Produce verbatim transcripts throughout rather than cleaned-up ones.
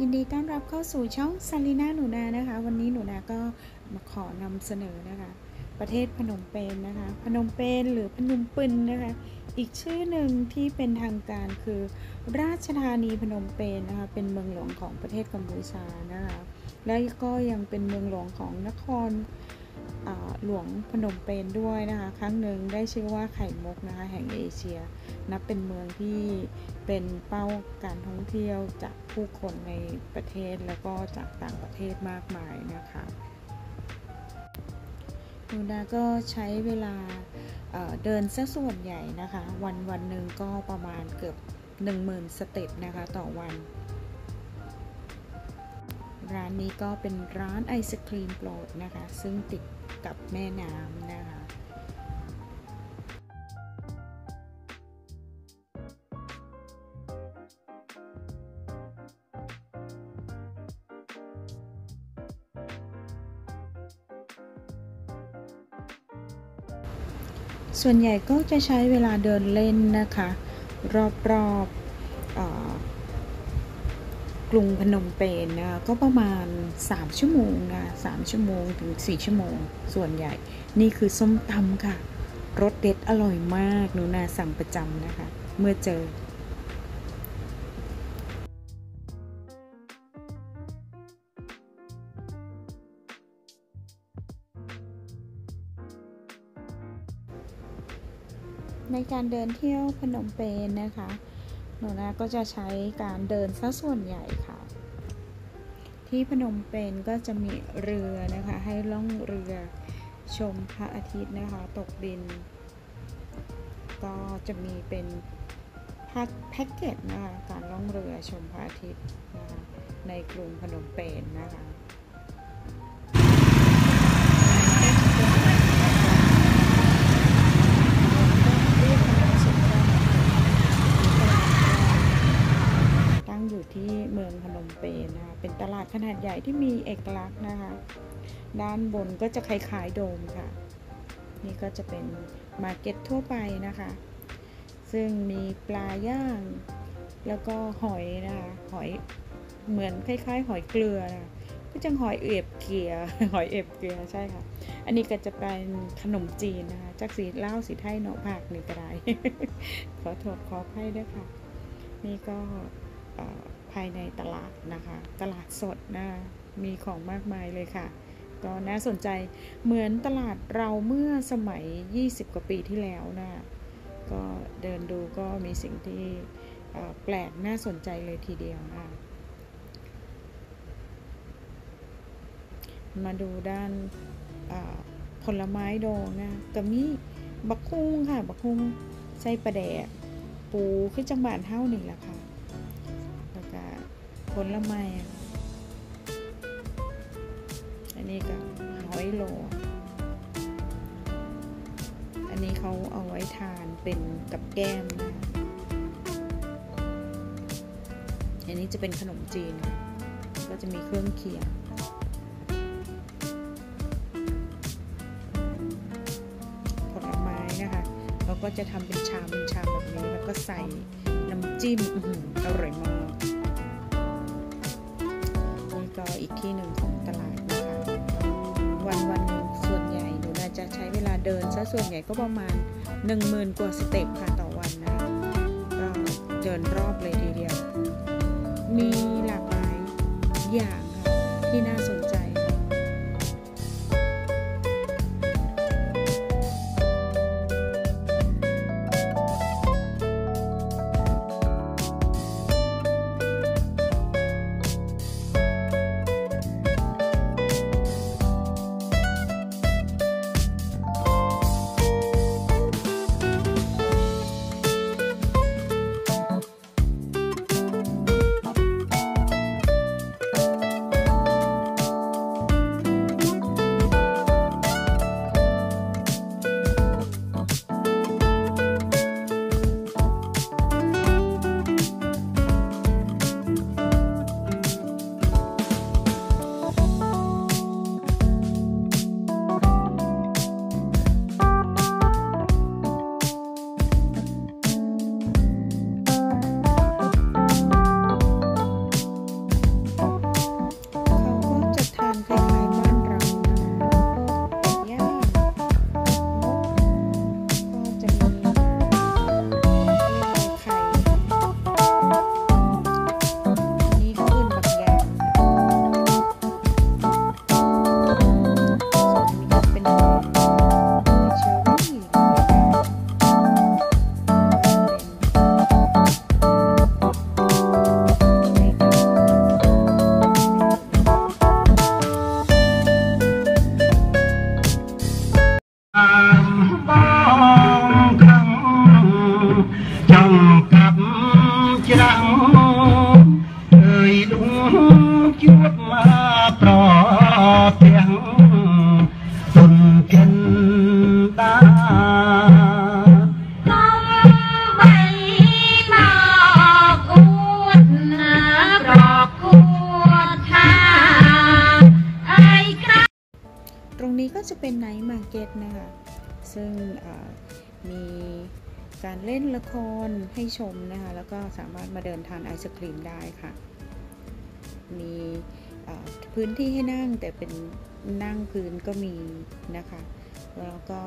ยินดีต้อนรับเข้าสู่ช่อง Salina หนูนานะคะวันนี้หนูนาก็มาขอนำเสนอนะคะประเทศพนมเปญ น, นะคะพนมเปญหรือพนมปืนนะคะอีกชื่อหนึ่งที่เป็นทางการคือราชธานีพนมเปญ น, นะคะเป็นเมืองหลวงของประเทศกัมพูชานะคะและก็ยังเป็นเมืองหลวงของนครหลวงพนมเปญ นด้วยนะคะครั้งหนึ่งได้ชื่อว่าไข่มุกนะคะแห่งเอเชียนับเป็นเมืองที่เป็นเป้าการท่องเที่ยวจากผู้คนในประเทศแล้วก็จากต่างประเทศมากมายนะคะหนูนาก็ใช้เวลาเดินซะส่วนใหญ่นะคะวันวันหนึ่งก็ประมาณเกือบ หนึ่งหมื่น สเต็ปนะคะต่อวันร้านนี้ก็เป็นร้านไอศครีมโปรดนะคะซึ่งติดกับแม่น้ำนะคะส่วนใหญ่ก็จะใช้เวลาเดินเล่นนะคะรอบๆกรุงพนมเปญ น, นะก็ประมาณสามชั่วโมงนะสามชั่วโมงถึงสี่ชั่วโมงส่วนใหญ่นี่คือส้มตำค่ะรสเด็ดอร่อยมากหนูนาสั่งประจำนะคะเมื่อเจอในการเดินเที่ยวพนมเปญ น, นะคะหนูนาก็จะใช้การเดินซะส่วนใหญ่ค่ะที่พนมเปญ นก็จะมีเรือนะคะให้ล่องเรือชมพระอาทิตย์นะคะตกดินก็จะมีเป็นแพ็กเกจนะคะการล่องเรือชมพระอาทิตย์นะคะในกรุงพนมเปญ น, นะคะที่เมืองพนมเปญ นะคะเป็นตลาดขนาดใหญ่ที่มีเอกลักษณ์นะคะด้านบนก็จะคล้ายๆโดมค่ะนี่ก็จะเป็นมาร์เก็ตทั่วไปนะคะซึ่งมีปลาย่างแล้วก็หอยนะคะหอยเหมือนคล้ายๆหอยเกลือนะก็จะหอยเอียบเกลียหอยเอียบเกลียใช่ค่ะอันนี้ก็จะเป็นขนมจีนนะคะจากสีเล่าสีไทยเนาะผักนี่ก็ได้ขอโทษขออภัยด้วยค่ะนี่ก็ภายในตลาดนะคะตลาดสดนะมีของมากมายเลยค่ะก็น่าสนใจเหมือนตลาดเราเมื่อสมัยยี่สิบกว่าปีที่แล้วนะก็เดินดูก็มีสิ่งที่แปลกน่าสนใจเลยทีเดียวนะมาดูด้านผลไม้ดองนะก็มีบักคุ้งค่ะบักคุ้งไส้ปลาแดกปูขึ้นจังหวัดเฮ้าหนึ่งละค่ะผลไม้อันนี้ก็หอยโลอันนี้เขาเอาไว้ทานเป็นกับแก้มนะอันนี้จะเป็นขนมจีนก็จะมีเครื่องเคียงผลไม้นะคะเราก็จะทำเป็นชามเป็นชามแบบนี้แล้วก็ใส่น้ำจิ้มอร่อยมากอีกที่หนึ่งของตลาดนะคะวันวันส่วนใหญ่หนูน่าจะใช้เวลาเดินซะส่วนใหญ่ก็ประมาณ หนึ่งหมื่น กว่าสเต็ปค่ะต่อวันนะก็เดินรอบเลยทีเดียวมีหลากหลายอย่างที่น่าสนใจ ดุงจุดมาปลอบเพียงตุนเกินตาตรงนี้ก็จะเป็นไนท์มาร์เก็ตนะคะซึ่งมีการเล่นละครให้ชมนะคะแล้วก็สามารถมาเดินทานไอศกรีมได้ค่ะมีพื้นที่ให้นั่งแต่เป็นนั่งพื้นก็มีนะคะแล้วก็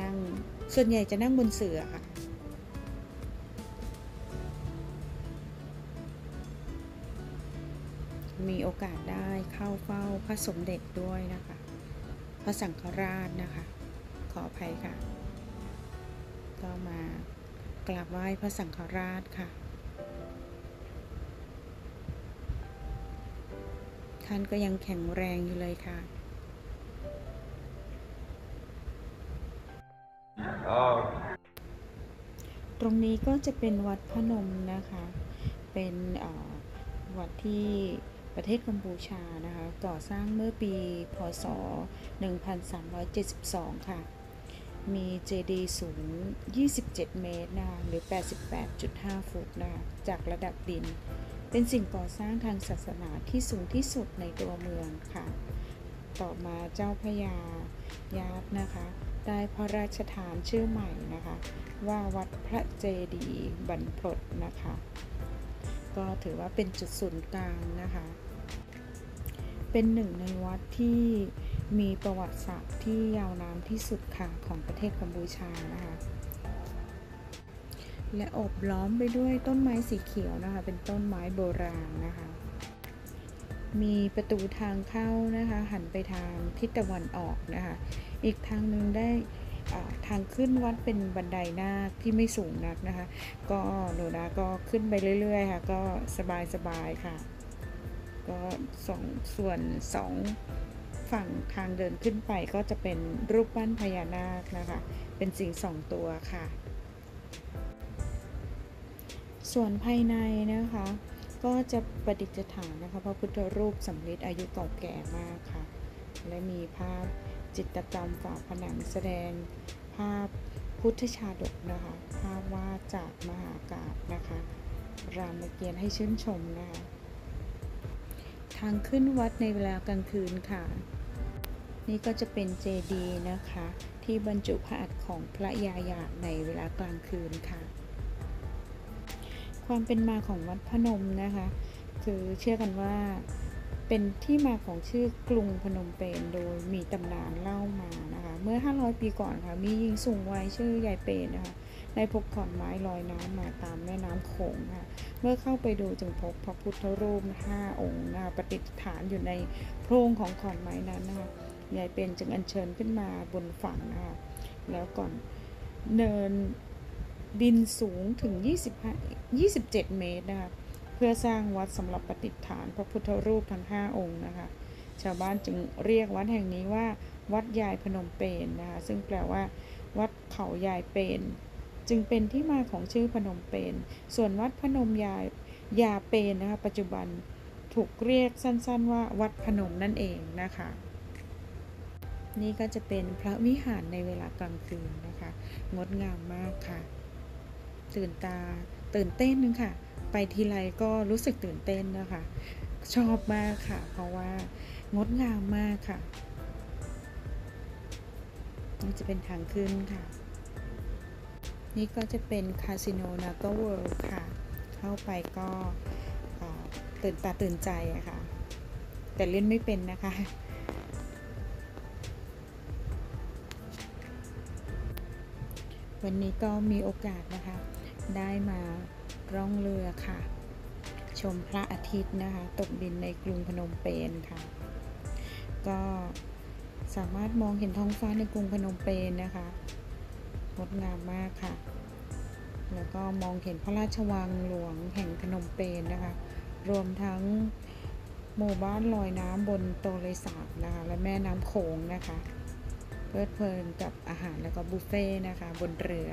นั่งส่วนใหญ่จะนั่งบนเสื่อค่ะมีโอกาสได้เข้าเฝ้าพระสมเด็จด้วยนะคะพระสังฆราชนะคะขออภัยค่ะก็มากราบไหว้พระสังฆราชค่ะท่านก็ยังแข็งแรงอยู่เลยค่ะตรงนี้ก็จะเป็นวัดพนมนะคะเป็นวัดที่ประเทศกัมพูชานะคะก่อสร้างเมื่อปีพ.ศ.หนึ่งพันสามร้อยเจ็ดสิบสองค่ะมีเจดีย์สูงยี่สิบเจ็ดเมตรนะหรือ แปดสิบแปดจุดห้า ฟุตนะจากระดับดินเป็นสิ่งก่อสร้างทางศาสนาที่สูงที่สุดในตัวเมืองค่ะต่อมาเจ้าพระยายาดนะคะได้พระราชทานชื่อใหม่นะคะว่าวัดพระเจดีย์บันพลนะคะก็ถือว่าเป็นจุดศูนย์กลางนะคะเป็นหนึ่งในวัดที่มีประวัติศาสตร์ที่ยาวนานที่สุดค่ะของประเทศกัมพูชานะคะและอบล้อมไปด้วยต้นไม้สีเขียวนะคะเป็นต้นไม้โบราณนะคะมีประตูทางเข้านะคะหันไปทางทิศตะวันออกนะคะอีกทางหนึ่งได้ทางขึ้นวัดเป็นบันไดนาคที่ไม่สูงนักนะคะก็หนูนะก็ขึ้นไปเรื่อยๆค่ะก็สบายๆค่ะก็สองส่วนสองฝั่งทางเดินขึ้นไปก็จะเป็นรูปปั้นพญานาคนะคะเป็นสิงห์สองตัวค่ะส่วนภายในนะคะก็จะประดิษฐานนะคะพระพุทธรูปสำริดอายุเก่าแก่มากค่ะและมีภาพจิตรกรรมฝาผนังแสดงภาพพุทธชาดกนะคะภาพวาดจากมหากาพย์นะคะรามเกียรติให้ชื่นชมนะคะทางขึ้นวัดในเวลากลางคืนค่ะนี่ก็จะเป็นเจดีย์นะคะที่บรรจุพระอัฐของพระยายาในเวลากลางคืนค่ะความเป็นมาของวัดพนมนะคะคือเชื่อกันว่าเป็นที่มาของชื่อกรุงพนมเปญโดยมีตำนานเล่ามานะคะเมื่อห้าร้อยปีก่อนค่ะมีหญิงสูงวัยชื่อยายเปญนะคะได้พบขอนไม้ลอยน้ำมาตามแม่น้ำโขงค่ะเมื่อเข้าไปดูจึงพบพระพุทธรูปห้าองค์นะคะประดิษฐานอยู่ในโพรงของขอนไม้นั้นนะคะยายเปญจึงอัญเชิญขึ้นมาบนฝั่งนะคะแล้วก่อนเนินดินสูงถึงยี่สิบเจ็ดเมตรนะคะเพื่อสร้างวัดสำหรับประดิษฐานพระพุทธรูปทั้งห้าองค์นะคะชาวบ้านจึงเรียกวัดแห่งนี้ว่าวัดยายพนมเปญ น, นะคะซึ่งแปลว่าวัดเขายายเปญจึงเป็นที่มาของชื่อพนมเปญส่วนวัดพนมยายยาเปญ น, นะคะปัจจุบันถูกเรียกสั้นๆว่าวัดพนมนั่นเองนะคะนี่ก็จะเป็นพระวิหารในเวลากลางคืนนะคะงดงามมากค่ะตื่นตาตื่นเต้นนึงค่ะไปทีไรก็รู้สึกตื่นเต้นนะคะชอบมากค่ะเพราะว่างดงามมากค่ะนี่จะเป็นทางขึ้นค่ะนี่ก็จะเป็นคาสิโนนาโกเวิลด์ค่ะเข้าไปก็ตื่นตาตื่นใจอะค่ะแต่เล่นไม่เป็นนะคะวันนี้ก็มีโอกาสนะคะได้มาร่องเรือค่ะชมพระอาทิตย์นะคะตกดินในกรุงพนมเปญค่ะก็สามารถมองเห็นท้องฟ้าในกรุงพนมเปญนะคะงดงามมากค่ะแล้วก็มองเห็นพระราชวังหลวงแห่งพนมเปญนะคะรวมทั้งหมู่บ้านลอยน้ำบนโตเลสาบนะคะและแม่น้ำโขงนะคะเพลิดเพลินกับอาหารแล้วก็บุฟเฟ่นะคะบนเรือ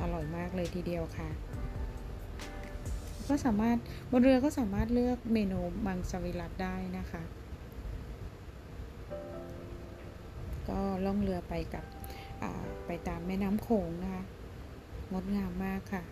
อร่อยมากเลยทีเดียวค่ะ ก็สามารถบนเรือก็สามารถเลือกเมนูมังสวิรัติได้นะคะก็ล่องเรือไปกับไปตามแม่น้ำโขงนะคะงดงามมากค่ะ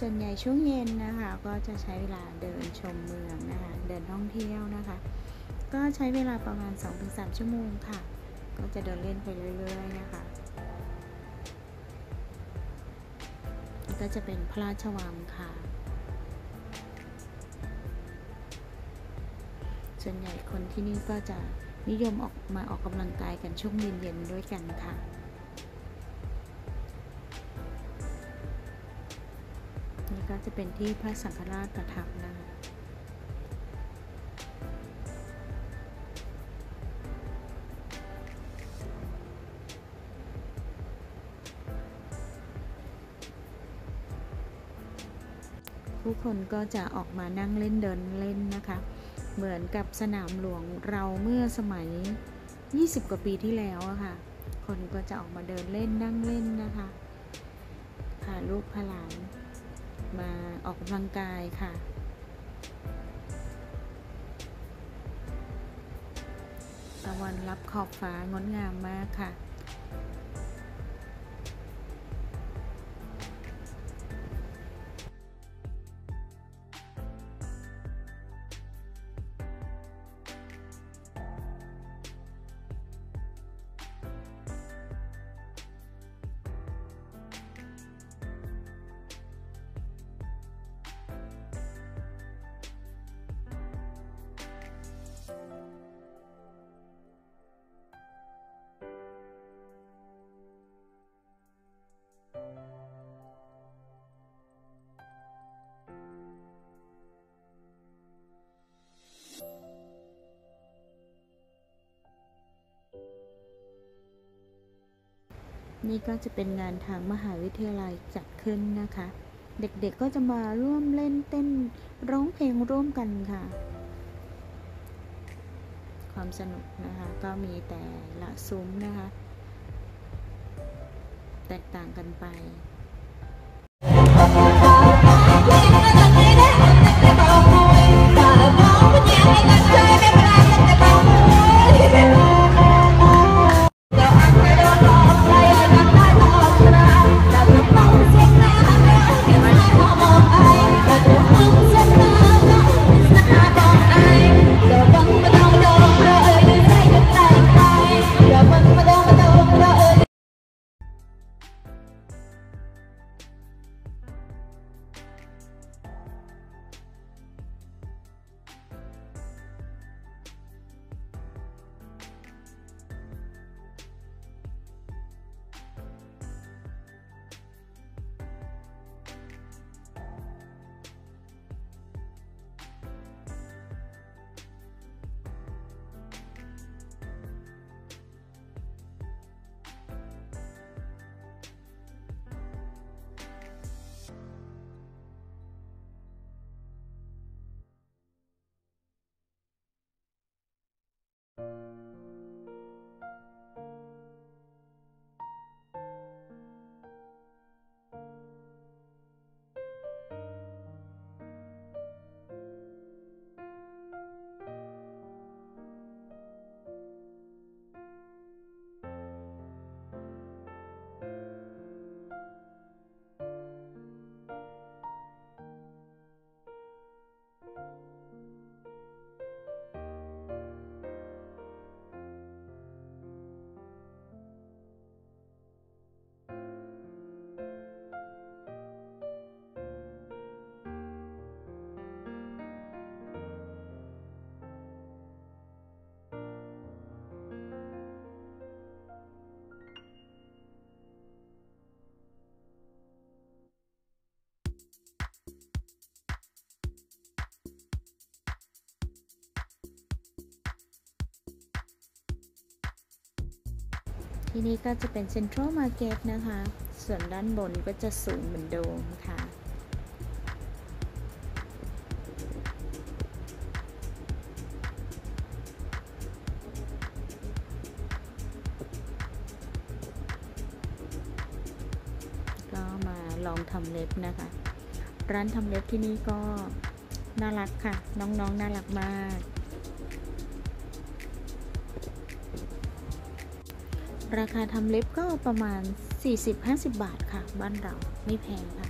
ส่วนใหญ่ช่วงเย็นนะคะก็จะใช้เวลาเดินชมเมืองนะคะเดินท่องเที่ยวนะคะก็ใช้เวลาประมาณ สองถึงสาม ชั่วโมงค่ะก็จะเดินเล่นไปเรื่อยๆนะคะก็จะเป็นพระราชวังค่ะส่วนใหญ่คนที่นี่ก็จะนิยมออกมาออกกำลังกายกันช่วงเย็นๆด้วยกันค่ะนี่ก็จะเป็นที่พระสังฆราชประทับนะคะผู้คนก็จะออกมานั่งเล่นเดินเล่นนะคะเหมือนกับสนามหลวงเราเมื่อสมัยยี่สิบกว่าปีที่แล้วอะค่ะคนก็จะออกมาเดินเล่นนั่งเล่นนะคะพาลูกพาหลานมาออกกำลังกายค่ะตะวันรับขอบฟ้างดงามมากค่ะนี่ก็จะเป็นงานทางมหาวิทยาลัยจัดขึ้นนะคะเด็กๆก็จะมาร่วมเล่นเต้นร้องเพลงร่วมกันค่ะความสนุกนะคะก็มีแต่ละซุ้มนะคะแตกต่างกันไป ที่นี่ก็จะเป็นเซ็นทรัลมาร์เก็ตนะคะส่วนด้านบนก็จะสูงเหมือนโดมค่ะก็มาลองทำเล็บนะคะร้านทำเล็บที่นี่ก็น่ารักค่ะน้องๆน่ารักมากราคาทำเล็บก็ประมาณ สี่สิบถึงห้าสิบบาทค่ะบ้านเราไม่แพงค่ะ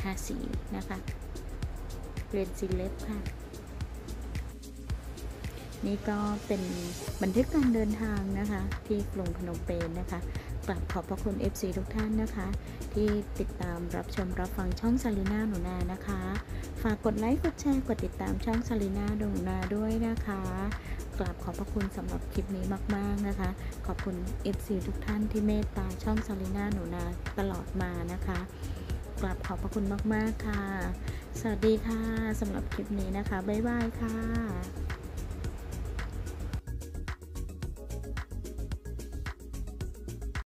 ทาสีนะคะเปลี่ยนสีเล็บค่ะนี่ก็เป็นบันทึกการเดินทางนะคะที่กรุงพนมเปญ น, นะคะกราบขอบพระคุณ เอฟ ซี ทุกท่านนะคะที่ติดตามรับชมรับฟังช่อง Salina หนูนานะคะฝากกดไลค์กดแชร์กดติดตามช่อง Salina หนูนาด้วยนะคะกราบขอบพระคุณสำหรับคลิปนี้มากๆนะคะขอบคุณ เอฟ ซี ทุกท่านที่เมตตาช่อง Salina หนูนาตลอดมานะคะกราบขอบพระคุณมากๆค่ะสวัสดีค่ะสำหรับคลิปนี้นะคะบ๊ายบายค่ะ